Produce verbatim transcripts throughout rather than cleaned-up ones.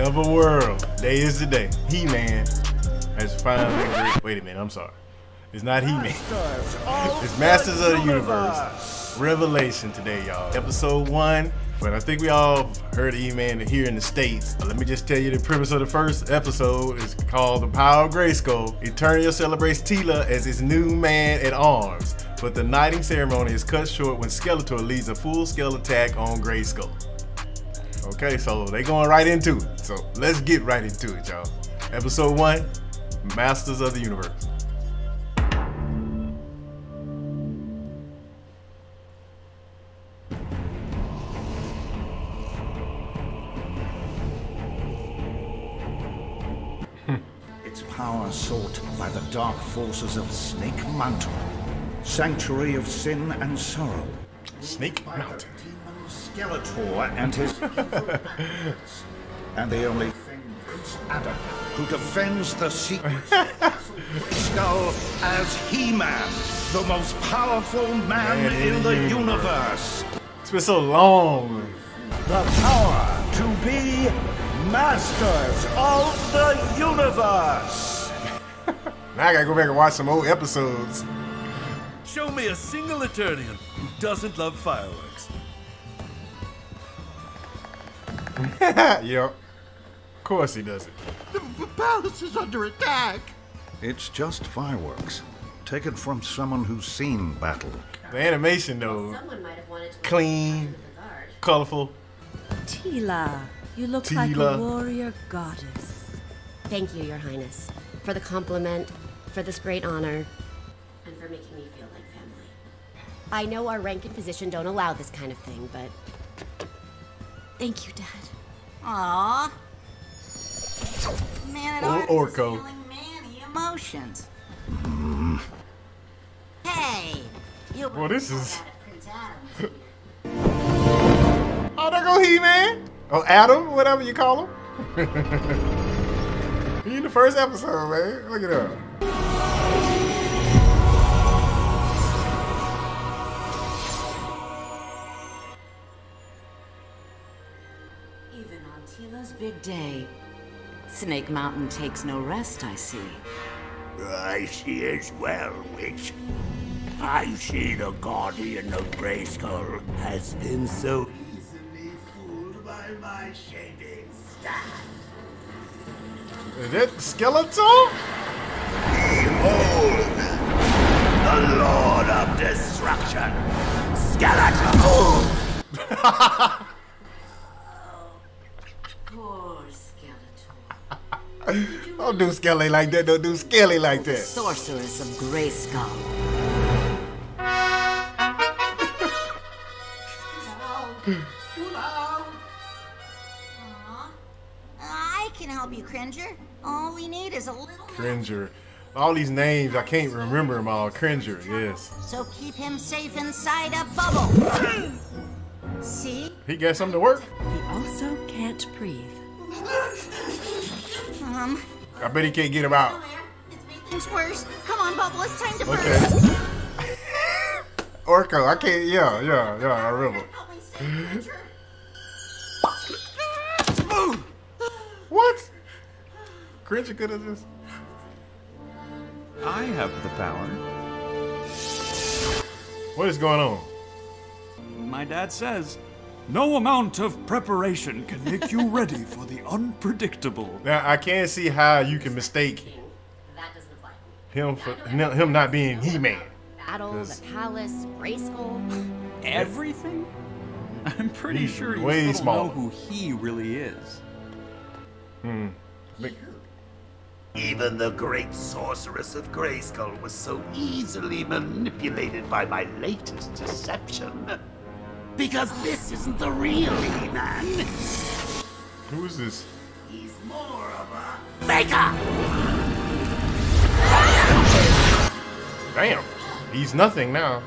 Whatever world, day is the day. He-Man has finally agreed. Wait a minute, I'm sorry. It's not He-Man. It's Masters of the Universe. Revelation today, y'all. Episode one. But I think we all heard of He-Man here in the States. But let me just tell you the premise of the first episode is called The Power of Grayskull. Eternia celebrates Teela as his new man-at-arms. But the knighting ceremony is cut short when Skeletor leads a full-scale attack on Grayskull. Okay, so they going right into it. So let's get right into it, y'all. Episode one, Masters of the Universe. Its power sought by the dark forces of Snake Mountain, sanctuary of sin and sorrow. Snake Mountain. Skeletor and his and the only thing is Adam, who defends the secrets of Skull as He-Man, the most powerful man, man in, in the universe. universe. It's been so long. The power to be masters of the universe. Now I gotta go back and watch some old episodes. Show me a single Eternian who doesn't love fireworks. Yep. Of course he doesn't. The, the palace is under attack. It's just fireworks. Taken from someone who's seen battle. The animation though. Someone might have wanted to clean, colorful. Teela, you look Teela. like a warrior goddess. Thank you, Your Highness, for the compliment, for this great honor, and for making me feel like family. I know our rank and position don't allow this kind of thing, but thank you, Dad. Aww. Man, at oh, Orko. Manny emotions. Mm. Hey, you. Well, this is. Oh, there go He-Man. Oh, Adam, whatever you call him. He in the first episode, man. Look at him. Big day. Snake Mountain takes no rest, I see. I see as well, witch. I see the guardian of Grayskull has been so easily fooled by my shaving staff. Is it Skeletor? Behold! The Lord of Destruction! Skeletor! Don't do Skelly like that. Don't do Skelly like that. Sorceress of Grayskull. I can help you, Cringer. All we need is a little. Cringer. All these names, I can't remember them all. Cringer, yes. So keep him safe inside a bubble. See? He got something to work. He also can't breathe. Um, I bet he can't get him out. It's making things worse. Come on, Bubble. It's time to burn. Okay. Orko, I can't. Yeah, yeah, yeah. I remember. What? Cringer could have just. I have the power. What is going on? My dad says. No amount of preparation can make you ready for the unpredictable. Now, I can't see how you can mistake him for him not being He-Man. Battle, the palace, Grayskull. Everything? I'm pretty he's sure you don't know who he really is. Hmm. Even the great sorceress of Grayskull was so easily manipulated by my latest deception. Because this isn't the real He-Man. Who is this? He's more of a faker. Damn, he's nothing now.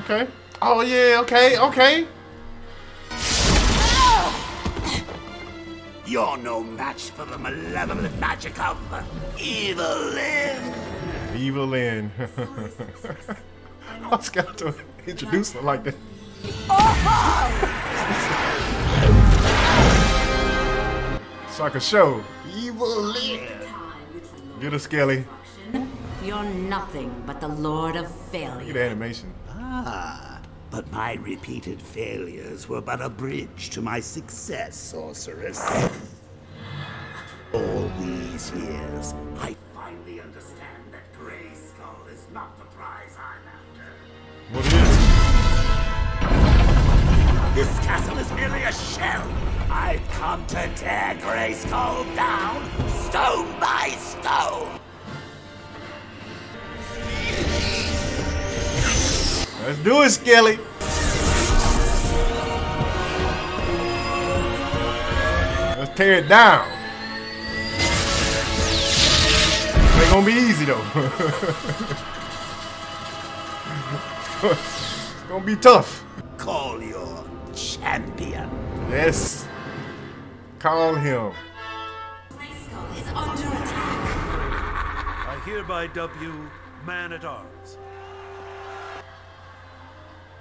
Okay. Oh yeah. Okay. Okay. You're no match for the malevolent magic of Evil Lynn. Evil Lynn. I was going to introduce her like that. Oh! Sucker show. Evil Lynn. Get a Skelly. You're nothing but the Lord of Failure. Look at the animation. Ah, but my repeated failures were but a bridge to my success, sorceress. All these years, I finally understand that Grayskull is not the prize I'm after. What is? This castle is merely a shell. I've come to tear Grayskull down, stone by stone. Let's do it, Skelly. Let's tear it down. Ain't gonna be easy though. It's gonna be tough. Call your champion. Yes. Call him. Grayskull is under attack. I hereby dub you Man at Arms.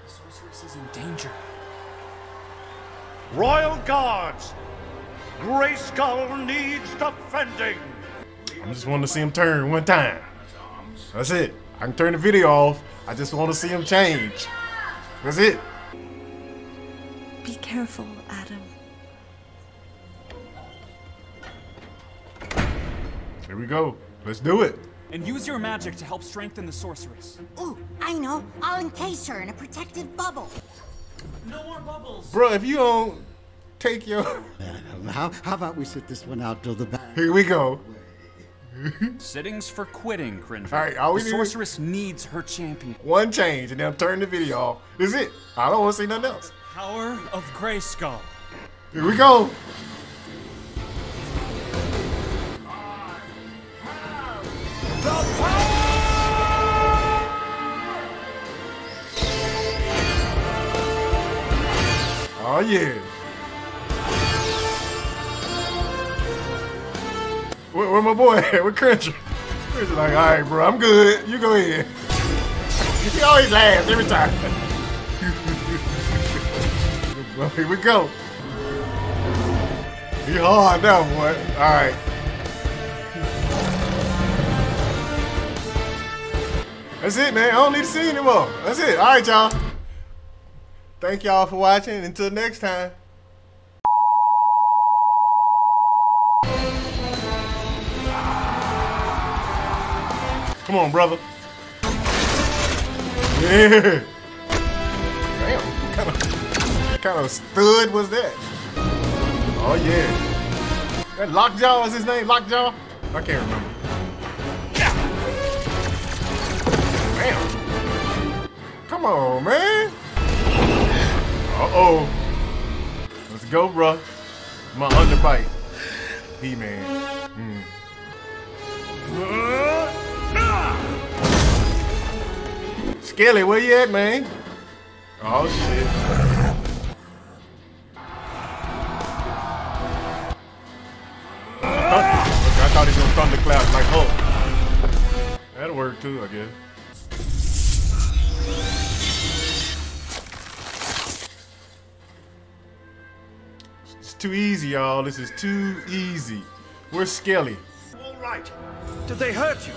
The sorceress is in danger. Royal Guards! Grayskull needs defending! I just want to see him turn one time. That's it. I can turn the video off. I just want to see him change. That's it. Be careful, Adam. Here we go. Let's do it. And use your magic to help strengthen the sorceress. Ooh, I know. I'll encase her in a protective bubble. No more bubbles. Bro, if you don't take your... How, how about we sit this one out till the back? Here we go. Sittings for quitting, Cringer. All right, all we the need sorceress needs her champion. One change, and they'll turn the video off. This is it. I don't want to see nothing else. The power of Grayskull. Here we go. The power! Oh yeah. Where, where my boy at? Where Cringer? Cringer's like, alright bro, I'm good. You go ahead. He always laughs every time. Well, here we go. He hard now, boy. Alright. That's it, man. I don't need to see anymore. That's it. Alright, y'all. Thank y'all for watching. Until next time. Come on, brother. Yeah. Damn, what kind of, what kind of stud was that? Oh, yeah. That Lockjaw is his name? Lockjaw? I can't remember. Damn. Come on, man. Uh-oh. Let's go, bro. My underbite. He-Man. Mm. Uh. Skelly, where you at, man? Oh, shit. I thought he was gonna thunderclap like Hulk. That'll work too, I guess. It's too easy, y'all. This is too easy. Where's Skelly? All right. Did they hurt you?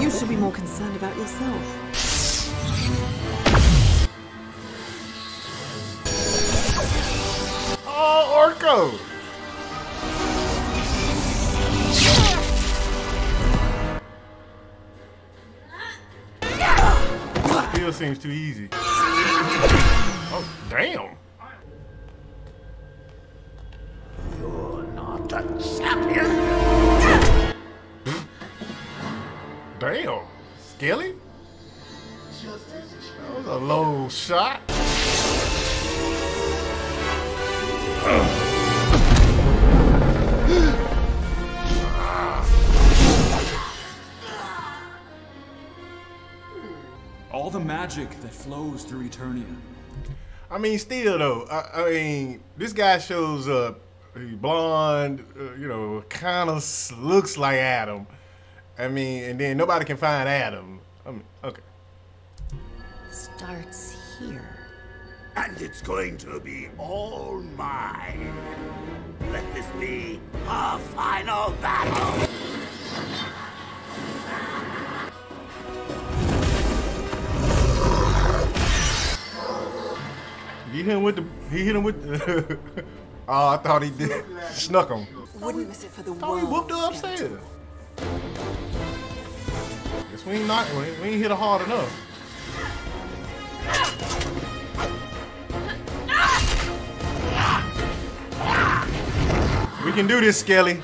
You should be more concerned about yourself. Oh, Orko! Still seems too easy. Oh, damn! You're not the champion! Damn, Skelly? That was a low shot. All the magic that flows through Eternia. I mean, still though, I, I mean, this guy shows up, he's blonde, uh, you know, kind of looks like Adam. I mean, and then nobody can find Adam. I mean, okay. Starts here. And it's going to be all mine. Let this be our final battle. He hit him with the. He hit him with. The, oh, I thought he did. Snuck him. Wouldn't miss it for the world. He whooped her upstairs. Guess we ain't not. We ain't, we ain't hit her hard enough. We can do this, Skelly.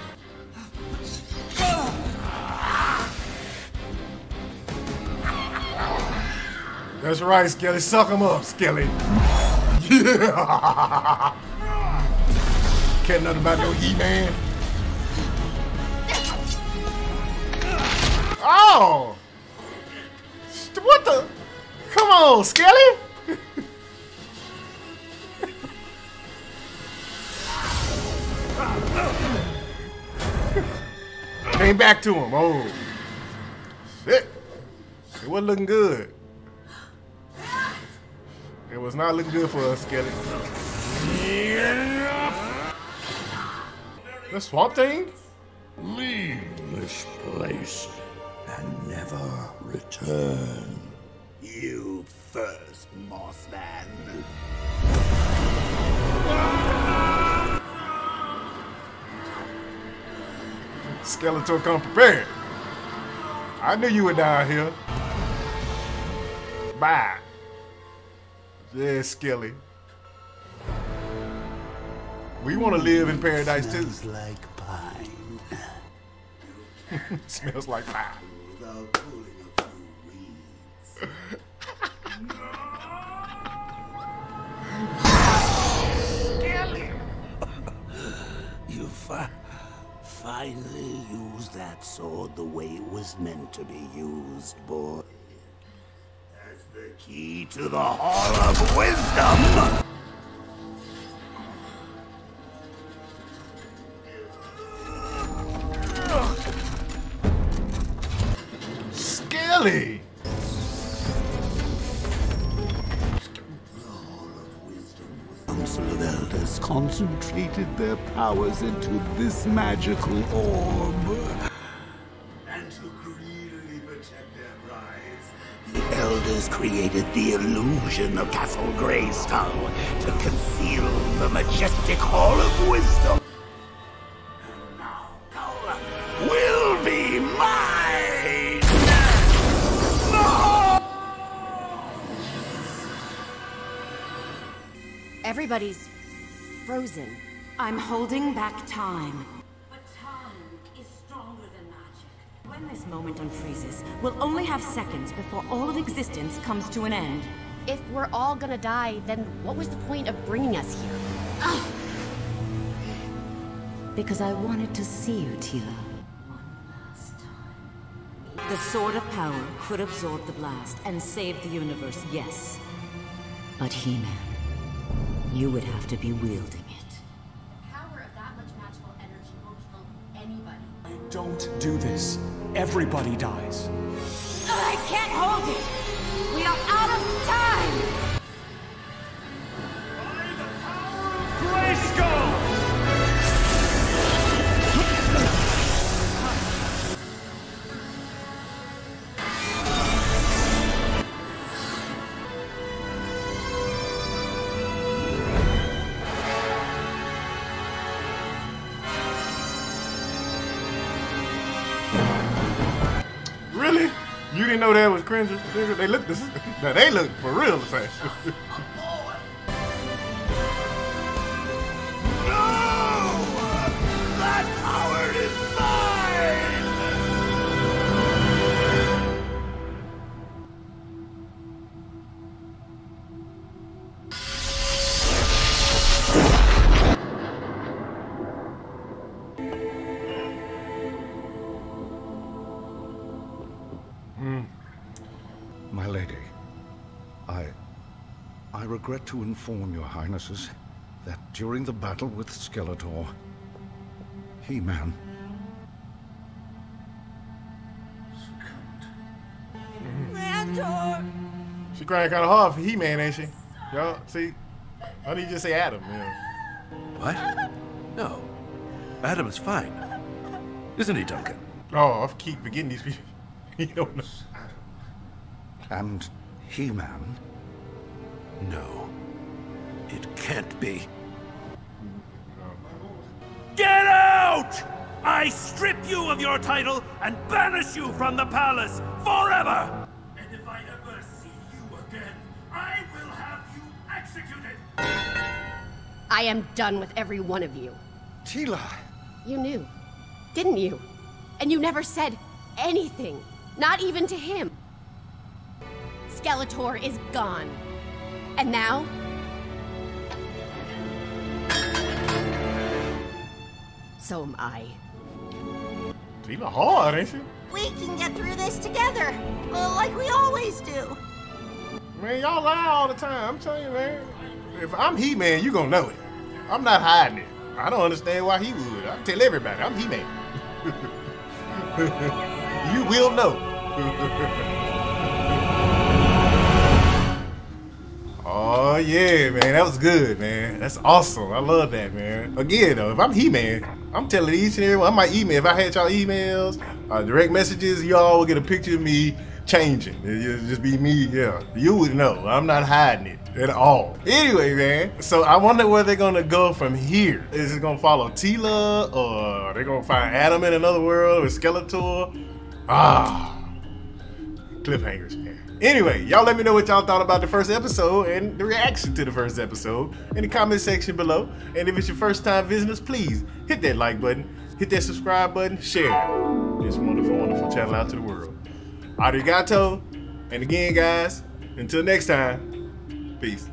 That's right, Skelly. Suck him up, Skelly. Yeah. Can't nothing about no He-Man. Oh! What the? Come on, Skelly! Came back to him. Oh. Shit. It wasn't looking good. It was not looking good for us, Skelly. Yeah. The swamp thing? Leave this place and never return. You first, Mossman. Skeletor, come prepared. I knew you were down here. Bye. Yeah, Skelly. We want to live in paradise too. Smells like pine. Smells like pine. Without pulling a few weeds. Skelly! You fi finally used that sword the way it was meant to be used, boy. The key to the Hall of Wisdom! Skelly! The Hall of Wisdom was... Council of Elders concentrated their powers into this magical orb. Created the illusion of Castle Grayskull to conceal the majestic Hall of Wisdom. And now will be mine! No! Everybody's frozen. I'm holding back time. But time is stronger than when this moment unfreezes, we'll only have seconds before all of existence comes to an end. If we're all gonna die, then what was the point of bringing us here? Ugh. Because I wanted to see you, Teela. One last time. The Sword of Power could absorb the blast and save the universe, yes. But He-Man, you would have to be wielding it. Don't do this. Everybody dies. I can't hold it. We are out of time. By the power of Grayskull. Really? You didn't know that was Cringer? They look this. Now they look for real the same. No! That power is I regret to inform your highnesses that during the battle with Skeletor, He-Man succumbed. Skeletor. She crying kind of hard for He-Man, ain't she? Yo, see? Why did you just say Adam? Yeah. What? No. Adam is fine. Isn't he, Duncan? Oh, I keep forgetting these people. You don't know. And He-Man? No. It can't be. Get out! I strip you of your title and banish you from the palace forever! And if I ever see you again, I will have you executed! I am done with every one of you. Teela! You knew, didn't you? And you never said anything, not even to him. Skeletor is gone. And now? So am I. Teela hard, ain't she? We can get through this together, uh, like we always do. Man, y'all lie all the time. I'm telling you, man. If I'm He-Man, you gonna know it. I'm not hiding it. I don't understand why he would. I tell everybody, I'm He-Man. You will know. Oh yeah, man, that was good, man. That's awesome. I love that, man. Again, though, if I'm He-Man, I'm telling each and everyone. I might email. If I had y'all emails, uh, direct messages, y'all will get a picture of me changing. It'll just be me. Yeah, you would know. I'm not hiding it at all. Anyway, man. So I wonder where they're gonna go from here. Is it gonna follow Teela, or they're gonna find Adam in another world with Skeletor? Ah, cliffhangers, man. Anyway, y'all let me know what y'all thought about the first episode and the reaction to the first episode in the comment section below. And if it's your first time visiting us, please hit that like button, hit that subscribe button, share this wonderful, wonderful channel out to the world. Arigato, and again, guys, until next time, peace.